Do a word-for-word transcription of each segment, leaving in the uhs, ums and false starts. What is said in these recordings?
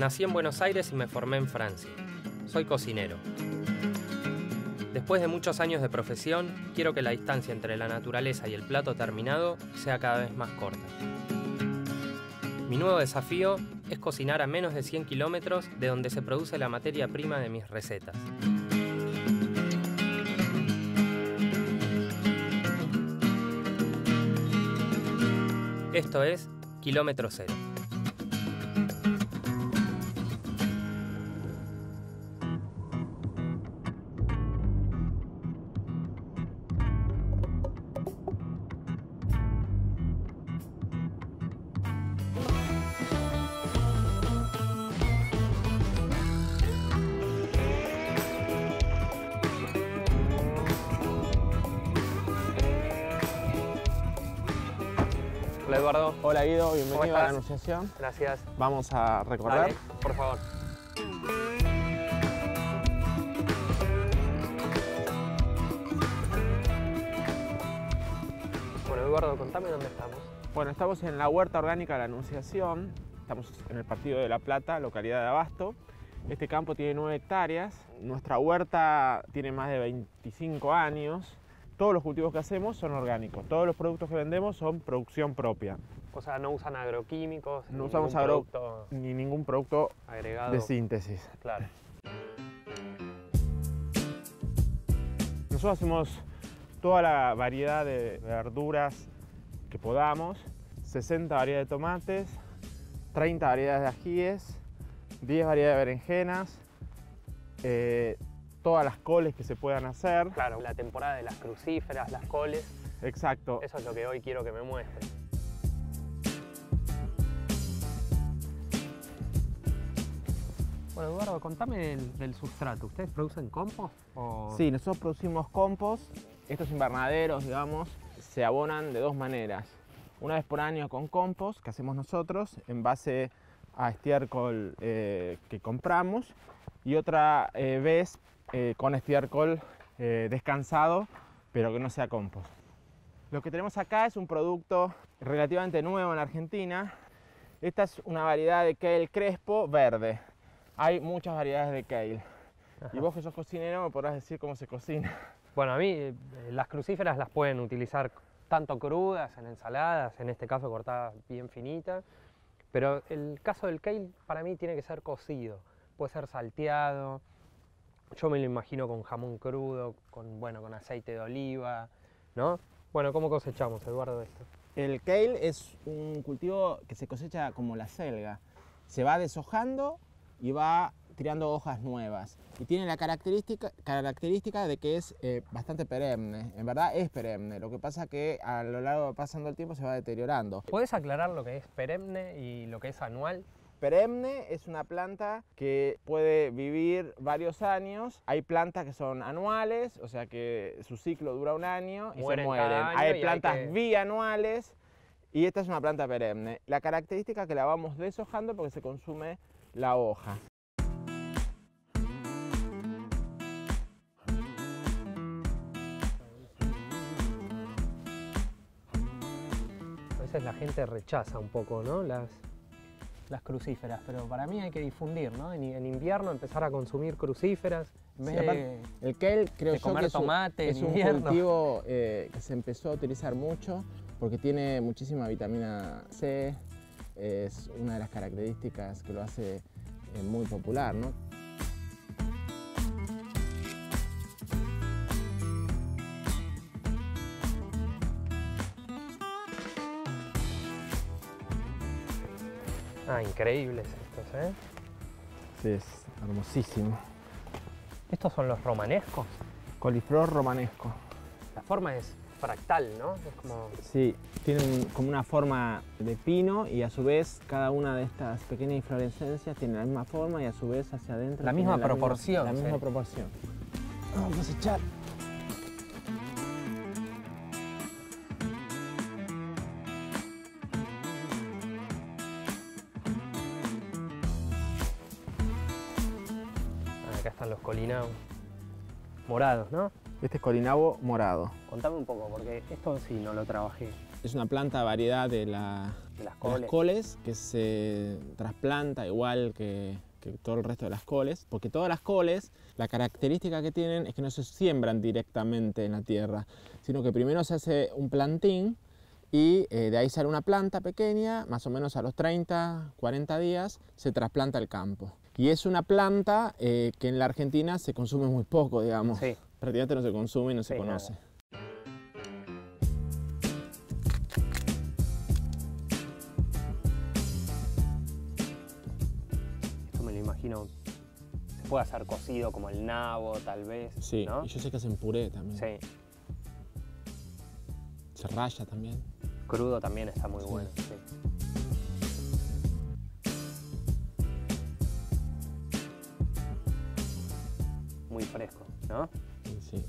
Nací en Buenos Aires y me formé en Francia. Soy cocinero. Después de muchos años de profesión, quiero que la distancia entre la naturaleza y el plato terminado sea cada vez más corta. Mi nuevo desafío es cocinar a menos de cien kilómetros de donde se produce la materia prima de mis recetas. Esto es Kilómetro Cero. Hola Eduardo. Hola Guido, bienvenido a la Anunciación. Gracias. Vamos a recorrer. Dale, por favor. Bueno Eduardo, contame dónde estamos. Bueno, estamos en la Huerta Orgánica de la Anunciación. Estamos en el partido de La Plata, localidad de Abasto. Este campo tiene nueve hectáreas. Nuestra huerta tiene más de veinticinco años. Todos los cultivos que hacemos son orgánicos, todos los productos que vendemos son producción propia. O sea, no usan agroquímicos, no usamos agro ni ningún producto agregado de síntesis. Claro. Nosotros hacemos toda la variedad de verduras que podamos, sesenta variedades de tomates, treinta variedades de ajíes, diez variedades de berenjenas, eh, todas las coles que se puedan hacer. Claro, la temporada de las crucíferas, las coles. Exacto. Eso es lo que hoy quiero que me muestres. Bueno, Eduardo, contame del, del sustrato. ¿Ustedes producen compost? O... Sí, nosotros producimos compost. Estos invernaderos, digamos, se abonan de dos maneras. Una vez por año con compost, que hacemos nosotros, en base a estiércol eh, que compramos, y otra eh, vez Eh, con estiércol eh, descansado, pero que no sea compost. Lo que tenemos acá es un producto relativamente nuevo en Argentina. Esta es una variedad de kale crespo verde. Hay muchas variedades de kale. Ajá. Y vos que sos cocinero me podrás decir cómo se cocina. Bueno, a mí eh, las crucíferas las pueden utilizar tanto crudas, en ensaladas, en este caso cortadas bien finita, pero el caso del kale para mí tiene que ser cocido, puede ser salteado. Yo me lo imagino con jamón crudo, con, bueno, con aceite de oliva, ¿no? Bueno, ¿cómo cosechamos, Eduardo, esto? El kale es un cultivo que se cosecha como la selga. Se va deshojando y va tirando hojas nuevas. Y tiene la característica, característica de que es eh, bastante perenne. En verdad es perenne. Lo que pasa es que a lo largo pasando el tiempo se va deteriorando. ¿Puedes aclarar lo que es perenne y lo que es anual? Perenne es una planta que puede vivir varios años. Hay plantas que son anuales, o sea que su ciclo dura un año y mueren se mueren. Hay plantas hay que... bianuales y esta es una planta perenne. La característica es que la vamos deshojando porque se consume la hoja. A veces la gente rechaza un poco, ¿no? Las... las crucíferas, pero para mí hay que difundir, ¿no? En, en invierno empezar a consumir crucíferas, en vez sí, de, el kale creo de comer yo que tomate es un, en es un cultivo eh, que se empezó a utilizar mucho porque tiene muchísima vitamina C, es una de las características que lo hace eh, muy popular, ¿no? Ah, increíbles estos, ¿eh? Sí, es hermosísimo. ¿Estos son los romanescos? Coliflor romanesco. La forma es fractal, ¿no? Es como... Sí, tienen como una forma de pino y a su vez cada una de estas pequeñas inflorescencias tiene la misma forma y a su vez hacia adentro... La misma la proporción. Misma, la misma sí. proporción. Vamos a cosechar. Acá están los colinabos morados, ¿no? Este es colinabo morado. Contame un poco, porque esto sí no lo trabajé. Es una planta variedad de, la, de las, coles. las coles, que se trasplanta igual que, que todo el resto de las coles, porque todas las coles, la característica que tienen es que no se siembran directamente en la tierra, sino que primero se hace un plantín y eh, de ahí sale una planta pequeña, más o menos a los treinta, cuarenta días se trasplanta el campo. Y es una planta eh, que en la Argentina se consume muy poco, digamos. Sí. Prácticamente no se consume y no sí, se conoce. Nada. Esto me lo imagino, se puede hacer cocido como el nabo, tal vez, sí, ¿no? Y yo sé que hacen puré también. Sí. Se raya también. Crudo también está muy sí. bueno, sí. Muy fresco, ¿no? Sí, sí.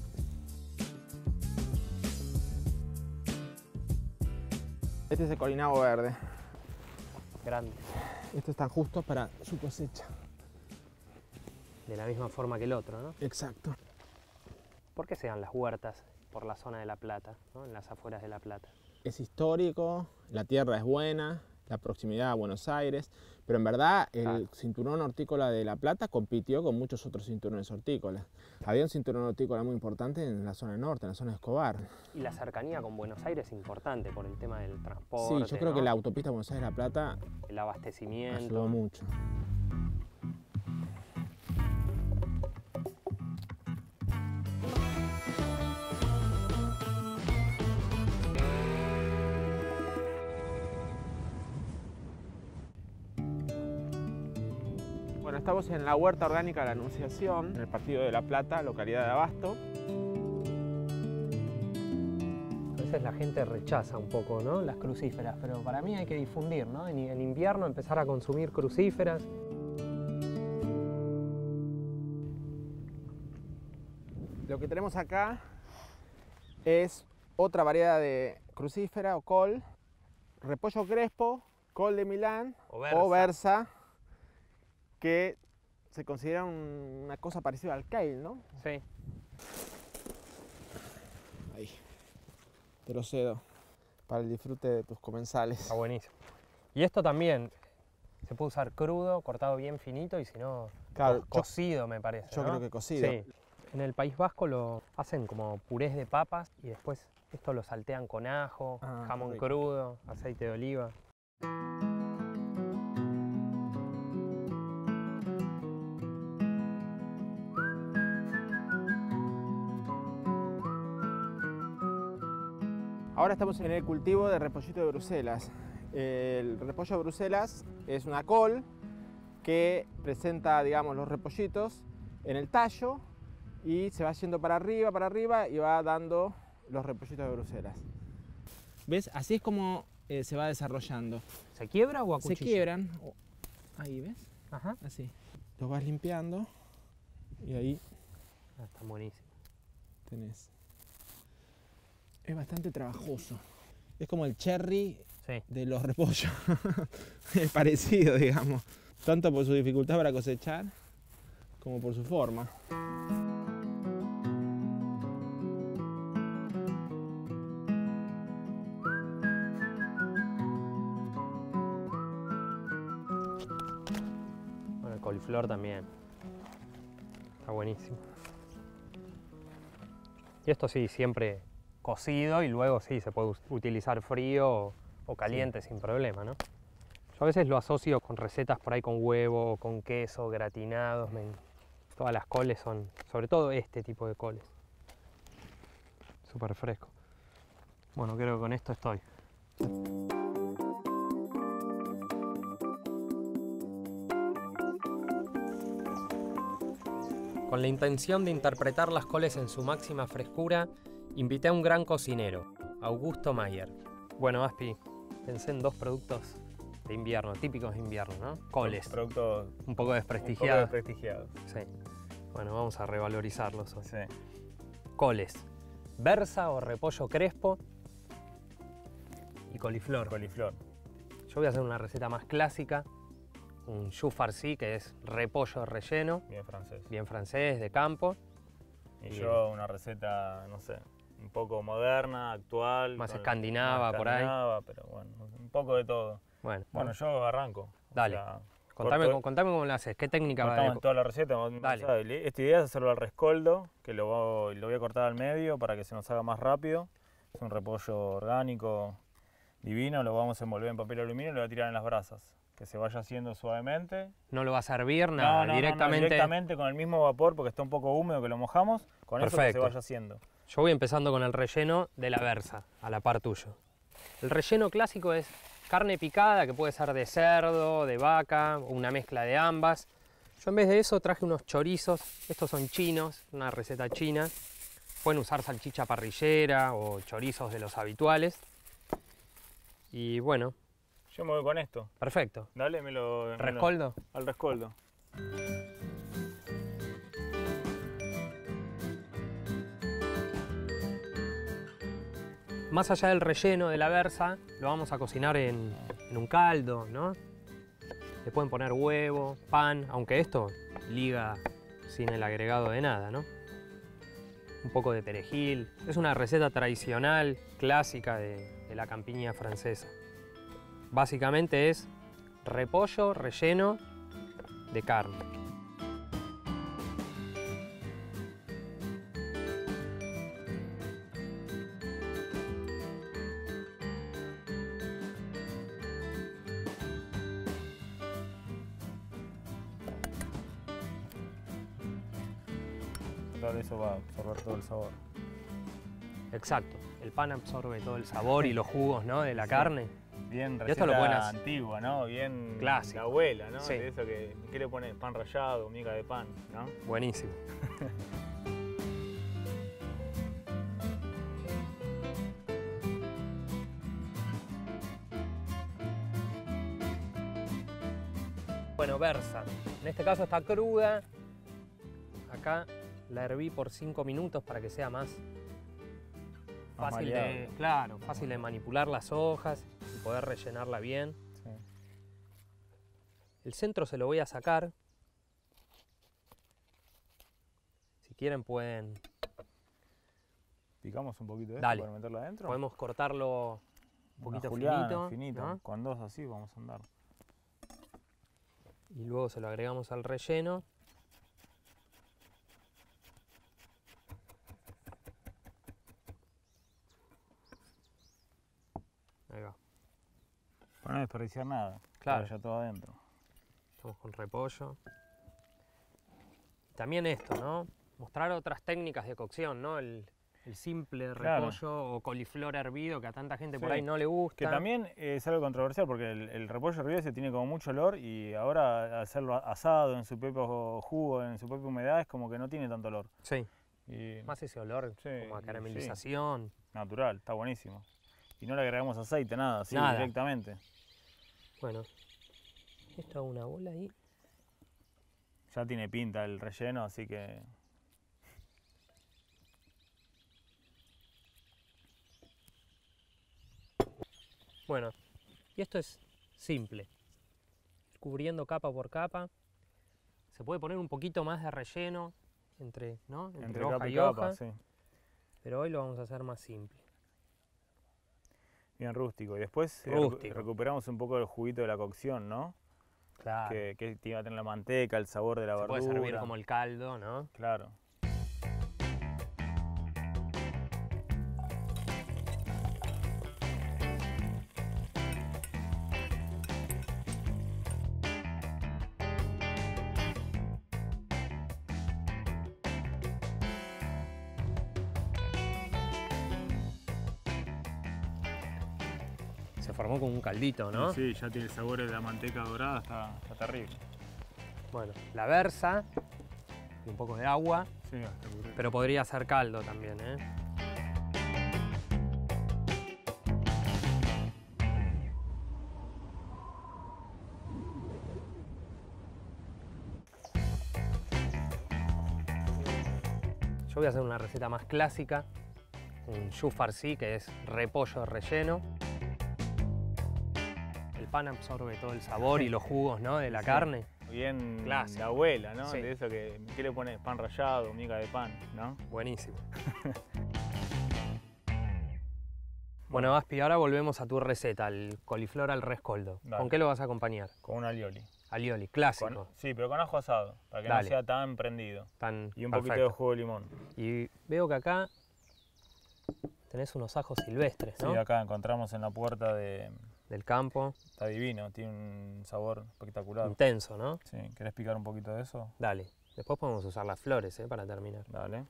Este es el colinabo verde. Grande. Estos están justos para su cosecha. De la misma forma que el otro, ¿no? Exacto. ¿Por qué se dan las huertas por la zona de La Plata, ¿no? En las afueras de La Plata? Es histórico, la tierra es buena, la proximidad a Buenos Aires, pero en verdad el ah. cinturón hortícola de La Plata compitió con muchos otros cinturones hortícolas. Había un cinturón hortícola muy importante en la zona norte, en la zona de Escobar. Y la cercanía con Buenos Aires es importante por el tema del transporte. Sí, yo creo ¿no? que la autopista Buenos Aires-La Plata... El abastecimiento... Ayudó mucho. Estamos en la Huerta Orgánica de la Anunciación, en el partido de La Plata, localidad de Abasto. A veces la gente rechaza un poco, ¿no? Las crucíferas, pero para mí hay que difundir, ¿no? En invierno empezar a consumir crucíferas. Lo que tenemos acá es otra variedad de crucífera o col, repollo crespo, col de Milán o versa. O versa. Que se considera un, una cosa parecida al kale, ¿no? Sí. Ahí, te lo cedo para el disfrute de tus comensales. Está buenísimo. Y esto también se puede usar crudo, cortado bien finito y si no, claro, cocido yo, me parece, Yo ¿no? creo que cocido. Sí. En el País Vasco lo hacen como purés de papas y después esto lo saltean con ajo, ah, jamón crudo, aceite de oliva. Ahora estamos en el cultivo de repollito de Bruselas. El repollo de Bruselas es una col que presenta, digamos, los repollitos en el tallo y se va yendo para arriba, para arriba y va dando los repollitos de Bruselas. ¿Ves? Así es como eh, se va desarrollando. ¿Se quiebra o a cuchillo? Se quiebran. Ahí, ¿ves? Ajá. Así. Los vas limpiando y ahí... Ah, está buenísimo. Tenés... Es bastante trabajoso. Es como el cherry sí. de los repollos. Es parecido, digamos. Tanto por su dificultad para cosechar, como por su forma. Bueno, el coliflor también. Está buenísimo. Y esto sí, siempre... cocido y luego sí, se puede utilizar frío o caliente sí. sin problema, ¿no? Yo a veces lo asocio con recetas por ahí con huevo, con queso, gratinados. Me... Todas las coles son, sobre todo este tipo de coles. Súper fresco. Bueno, creo que con esto estoy. Con la intención de interpretar las coles en su máxima frescura, invité a un gran cocinero, Augusto Mayer. Bueno, Aspi, pensé en dos productos de invierno, típicos de invierno, ¿no? Coles. Productos un poco desprestigiados. Un poco desprestigiados. Sí. Bueno, vamos a revalorizarlos hoy. Sí. Coles. Versa o repollo crespo y coliflor. Coliflor. Yo voy a hacer una receta más clásica, un chou farci, que es repollo relleno. Bien francés. Bien francés, de campo. Y, y yo una receta, no sé... un poco moderna, actual. Más escandinava, por ahí. Escandinava, pero bueno, un poco de todo. Bueno, bueno, bueno, yo arranco. Dale. O sea, contame, corto, contame cómo lo haces, qué técnica va a hacer. Toda la receta. Dale. Esta idea es hacerlo al rescoldo, que lo, lo voy a cortar al medio para que se nos haga más rápido. Es un repollo orgánico divino, lo vamos a envolver en papel aluminio y lo voy a tirar en las brasas. Que se vaya haciendo suavemente. No lo vas a hervir nada, no, no, directamente. No, no, directamente con el mismo vapor porque está un poco húmedo que lo mojamos, con Perfecto. Eso que se vaya haciendo. Yo voy empezando con el relleno de la berza, a la par tuyo. El relleno clásico es carne picada, que puede ser de cerdo, de vaca, o una mezcla de ambas. Yo en vez de eso traje unos chorizos, estos son chinos, una receta china. Pueden usar salchicha parrillera o chorizos de los habituales. Y bueno. Yo me voy con esto. Perfecto. Dale, me lo... Me ¿Rescoldo? Lo, al rescoldo. Más allá del relleno de la berza, lo vamos a cocinar en, en un caldo, ¿no? Le pueden poner huevo, pan, aunque esto liga sin el agregado de nada, ¿no? Un poco de perejil. Es una receta tradicional, clásica de, de la campiña francesa. Básicamente es repollo relleno de carne. Todo eso va a absorber todo el sabor. Exacto. El pan absorbe todo el sabor y los jugos, ¿no? De la sí. carne. Bien receta antigua, ¿no? Bien clásico. La abuela, ¿no? Sí. De eso que, ¿qué le pones? Pan rallado, miga de pan, ¿no? Buenísimo. Bueno, berza. En este caso está cruda. Acá la herví por cinco minutos para que sea más... Fácil de, claro, fácil de manipular las hojas y poder rellenarla bien. Sí. El centro se lo voy a sacar. Si quieren pueden... ¿Picamos un poquito de esto para meterla adentro? Podemos cortarlo un poquito juliana, finito. finito. ¿No? Con dos así vamos a andar. Y luego se lo agregamos al relleno. Para no desperdiciar nada, claro, ya todo adentro. Estamos con repollo. También esto, ¿no? Mostrar otras técnicas de cocción, ¿no? El, el simple claro. repollo o coliflor hervido que a tanta gente sí. por ahí no le gusta. Que también es algo controversial porque el, el repollo hervido se tiene como mucho olor y ahora hacerlo asado en su propio jugo, en su propia humedad, es como que no tiene tanto olor. Sí. Y... Más ese olor sí, como a caramelización. Sí. Natural, está buenísimo. Y no le agregamos aceite, nada, así nada. directamente. Bueno, esto es una bola ahí. Ya tiene pinta el relleno, así que... Bueno, y esto es simple. Cubriendo capa por capa. Se puede poner un poquito más de relleno entre, ¿no? entre, entre hoja capa y hoja. Capa, sí. Pero hoy lo vamos a hacer más simple. Bien rústico. Y después rústico. recuperamos un poco el juguito de la cocción, ¿no? Claro. Que, que iba a tener la manteca, el sabor de la verdura. Se puede servir como el caldo, ¿no? Claro. Se formó como un caldito, ¿no? Sí, ya tiene el sabor de la manteca dorada, está, está terrible. Bueno, la berza y un poco de agua, sí, pero podría ser caldo también, ¿eh? Yo voy a hacer una receta más clásica, un chou farci, que es repollo relleno. El pan absorbe todo el sabor y los jugos, ¿no? De la sí. carne. Bien clásico. La abuela, ¿no? Sí. De eso que, ¿qué le pones? Pan rallado, miga de pan, ¿no? Buenísimo. Bueno, Aspi, ahora volvemos a tu receta, el coliflor al rescoldo. Dale. ¿Con qué lo vas a acompañar? Con un alioli. Alioli, clásico. Con, sí, pero con ajo asado, para que Dale. no sea tan prendido. Tan y un perfecto. poquito de jugo de limón. Y veo que acá tenés unos ajos silvestres, ¿no? Sí, acá encontramos en la puerta de... del campo. Está divino, tiene un sabor espectacular. Intenso, ¿no? Sí, ¿querés picar un poquito de eso? Dale. Después podemos usar las flores, ¿eh? Para terminar. Dale.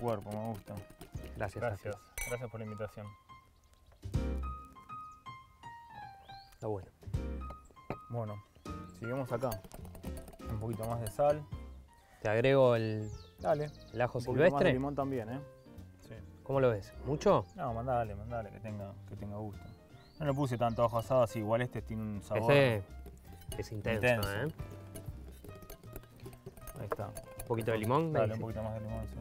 Cuerpo, me gusta. Gracias. Gracias. Gracias por la invitación. Está bueno. Bueno, seguimos acá. Un poquito más de sal. Te agrego el, dale. el ajo un silvestre. Más de limón también, ¿eh? Sí. ¿Cómo lo ves? ¿Mucho? No, mandale, mandale, que tenga, que tenga gusto. No le puse tanto ajo asado, así igual este tiene un sabor. Este es intenso, intenso, ¿eh? Ahí está. Un poquito de limón. Dale, un poquito más de limón, sí.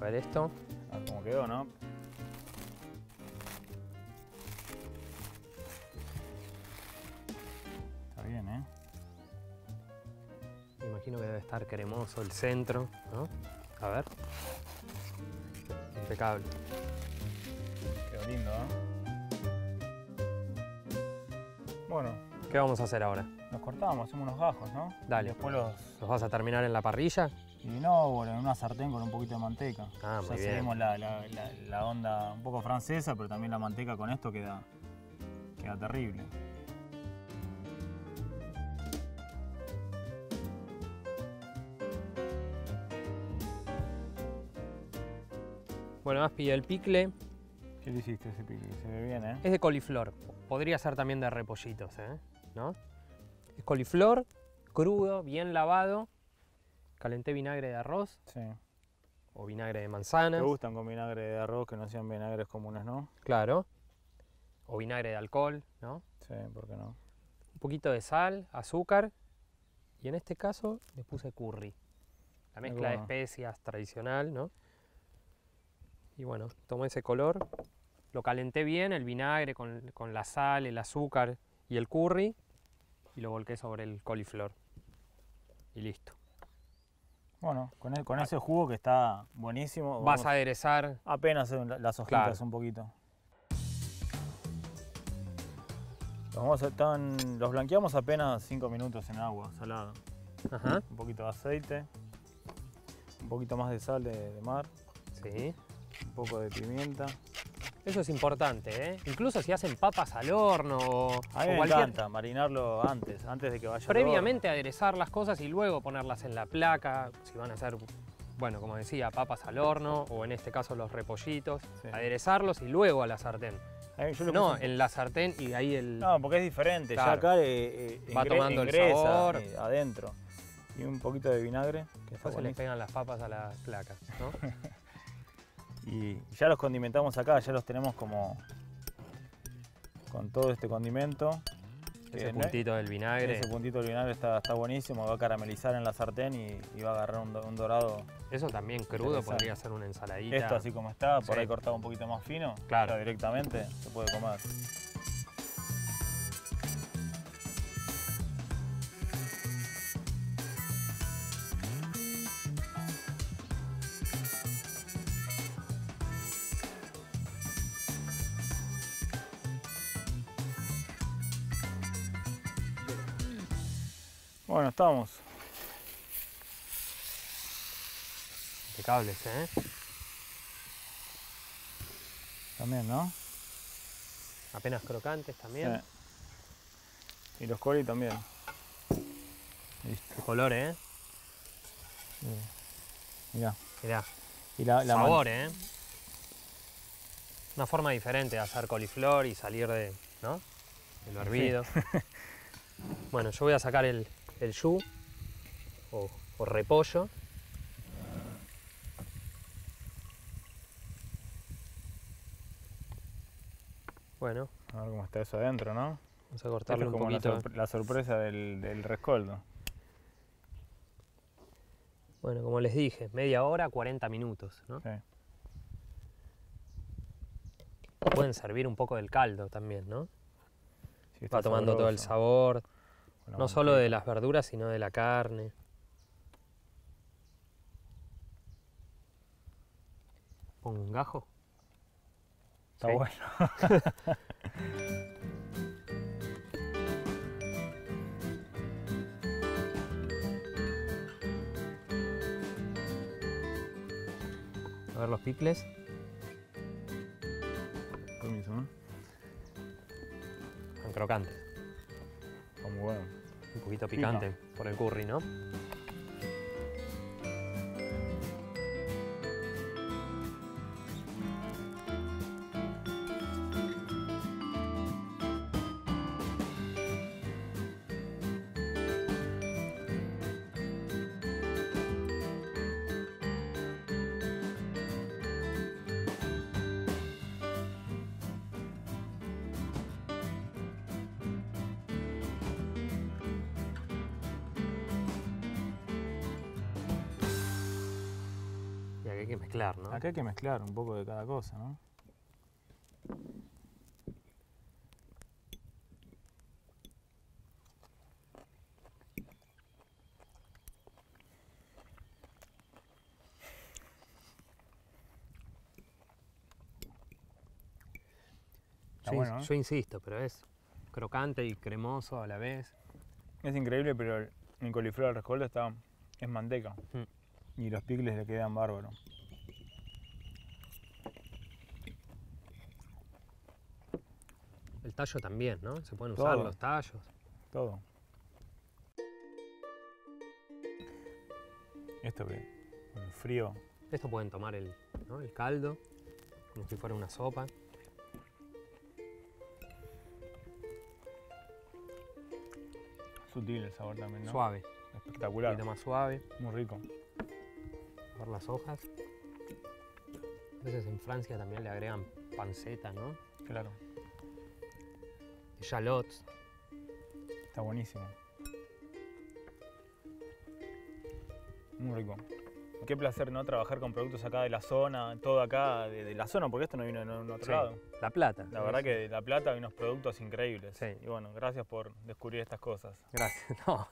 A ver esto. A ver cómo quedó, ¿no? Está bien, ¿eh? Me imagino que debe estar cremoso el centro, ¿no? A ver. Impecable. Quedó lindo, ¿eh? Bueno. ¿Qué vamos a hacer ahora? Los cortamos, hacemos unos gajos, ¿no? Dale. Y después los... ¿Los vas a terminar en la parrilla? Y no, bueno, en una sartén con un poquito de manteca. Ah, muy bien. Hacemos la, la, la, la onda un poco francesa, pero también la manteca con esto queda, queda terrible. Bueno, Aspi, el picle. ¿Qué le hiciste a ese picle? Se ve bien, ¿eh? Es de coliflor. Podría ser también de repollitos, ¿eh? ¿No? Es coliflor, crudo, bien lavado. Calenté vinagre de arroz, sí. O vinagre de manzana. Me gustan con vinagre de arroz, que no sean vinagres comunes, ¿no? Claro. O vinagre de alcohol, ¿no? Sí, ¿por qué no? Un poquito de sal, azúcar. Y en este caso le puse curry. La mezcla bueno. de especias tradicional, ¿no? Y bueno, tomé ese color. Lo calenté bien, el vinagre con, con la sal, el azúcar y el curry. Y lo volqué sobre el coliflor. Y listo. Bueno, con, el, con ese jugo que está buenísimo. Vas a aderezar. Apenas las hojitas, claro. un poquito. Los, vamos a, están, los blanqueamos apenas cinco minutos en agua salada. Ajá. Un poquito de aceite. Un poquito más de sal de, de mar. Sí. Un poco de pimienta. Eso es importante, ¿eh? Incluso si hacen papas al horno o, a mí o me cualquier... encanta marinarlo antes, antes de que vaya previamente al horno. Aderezar las cosas y luego ponerlas en la placa, si van a hacer, bueno, como decía, papas al horno o en este caso los repollitos, sí. aderezarlos y luego a la sartén. Ahí, yo no, puse... en la sartén y ahí el... No, porque es diferente, claro. ya acá eh, eh, va tomando ingresa, el sabor. Eh, adentro. Y un poquito de vinagre. Que después se les pegan las papas a las placas, ¿no? Y ya los condimentamos acá, ya los tenemos como con todo este condimento. Ese puntito del vinagre. Ese puntito del vinagre está, está buenísimo, va a caramelizar en la sartén y, y va a agarrar un, un dorado. Eso también crudo podría ser una ensaladita. Esto así como está, por sí. ahí cortado un poquito más fino, claro, directamente se puede comer. Bueno, estamos. Impecables, ¿eh? También, ¿no? Apenas crocantes también. Sí. Y los coli también. Listo. El color, ¿eh? Sí. Mirá. Mirá. Y la, la sabor, ¿eh? Una forma diferente de hacer coliflor y salir de, ¿no? De lo hervido. Sí. Bueno, yo voy a sacar el... el chou o, o repollo. Bueno. A ver cómo está eso adentro, ¿no? Vamos a cortarlo es un poquito. La, sorpre la sorpresa del, del rescoldo. Bueno, como les dije, media hora, cuarenta minutos, ¿no? Sí. Pueden servir un poco del caldo también, ¿no? Sí, va tomando sabroso. Todo el sabor, bueno, no solo de las verduras, sino de la carne. ¿Pongo un gajo? Está sí. Bueno. A ver los picles. Permiso, ¿eh? Están crocantes. Está muy bueno. Un poquito picante Pica. por el curry, ¿no? Hay que mezclar, ¿no? Acá hay que mezclar un poco de cada cosa, ¿no? Yo, bueno, in ¿eh? yo insisto, pero es crocante y cremoso a la vez. Es increíble, pero el coliflor al rescoldo está, es manteca. Mm. Y los picles le quedan bárbaros. El tallo también, ¿no? Se pueden usar todo, los tallos. Todo. Esto que con el frío. Esto pueden tomar el, ¿no? el caldo, como si fuera una sopa. Sutil el sabor también, ¿no? Suave. Espectacular. Un poquito más suave. Muy rico. A ver las hojas. A veces en Francia también le agregan panceta, ¿no? Claro. Shallots. Está buenísimo. Muy rico. Qué placer, ¿no? Trabajar con productos acá de la zona, todo acá de, de la zona, porque esto no vino en otro sí, lado. La Plata. La verdad que de La Plata hay unos productos increíbles. Sí. Y bueno, gracias por descubrir estas cosas. Gracias. No.